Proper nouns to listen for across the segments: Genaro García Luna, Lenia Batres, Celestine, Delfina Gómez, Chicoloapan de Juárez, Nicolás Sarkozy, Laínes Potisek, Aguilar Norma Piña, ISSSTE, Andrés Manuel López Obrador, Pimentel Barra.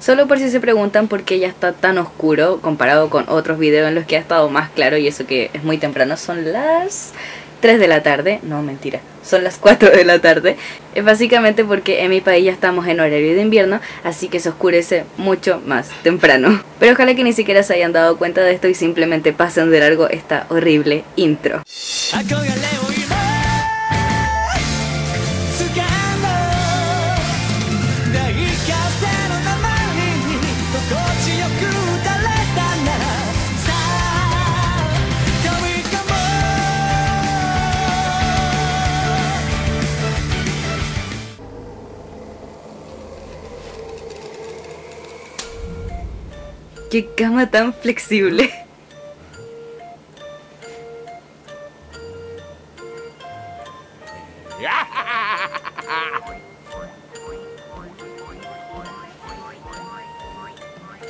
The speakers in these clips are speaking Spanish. Solo por si se preguntan por qué ya está tan oscuro comparado con otros videos en los que ha estado más claro, y eso que es muy temprano, son las 3 de la tarde, no mentira, son las 4 de la tarde. Es básicamente porque en mi país ya estamos en horario de invierno, así que se oscurece mucho más temprano. Pero ojalá que ni siquiera se hayan dado cuenta de esto y simplemente pasen de largo esta horrible intro. ¡Qué cama tan flexible!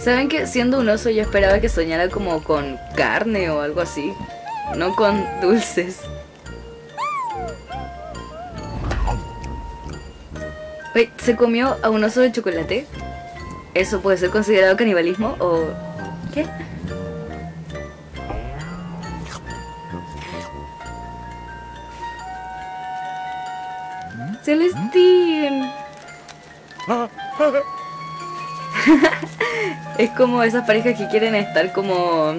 ¿Saben que siendo un oso yo esperaba que soñara como con carne o algo así? No con dulces. Wait, ¿se comió a un oso de chocolate? ¿Eso puede ser considerado canibalismo o qué? ¡Celestine! Es como esas parejas que quieren estar como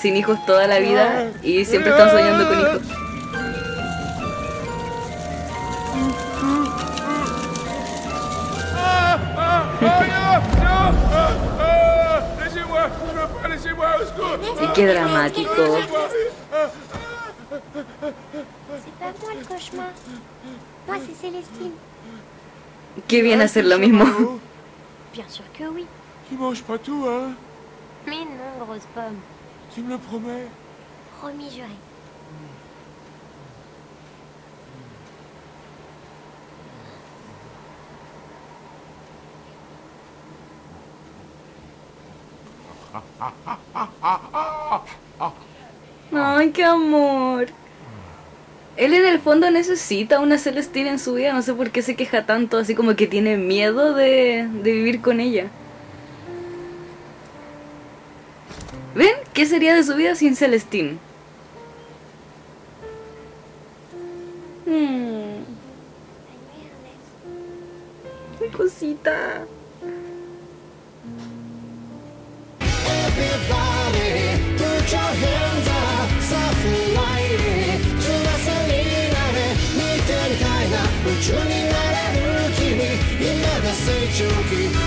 sin hijos toda la vida y siempre están soñando con hijos. Y qué dramático. Qué bien hacer lo mismo. Ay, qué amor. Él en el fondo necesita una Celestine en su vida. No sé por qué se queja tanto, así como que tiene miedo de vivir con ella. ¿Ven? ¿Qué sería de su vida sin Celestine? ¡Qué cosita! Journey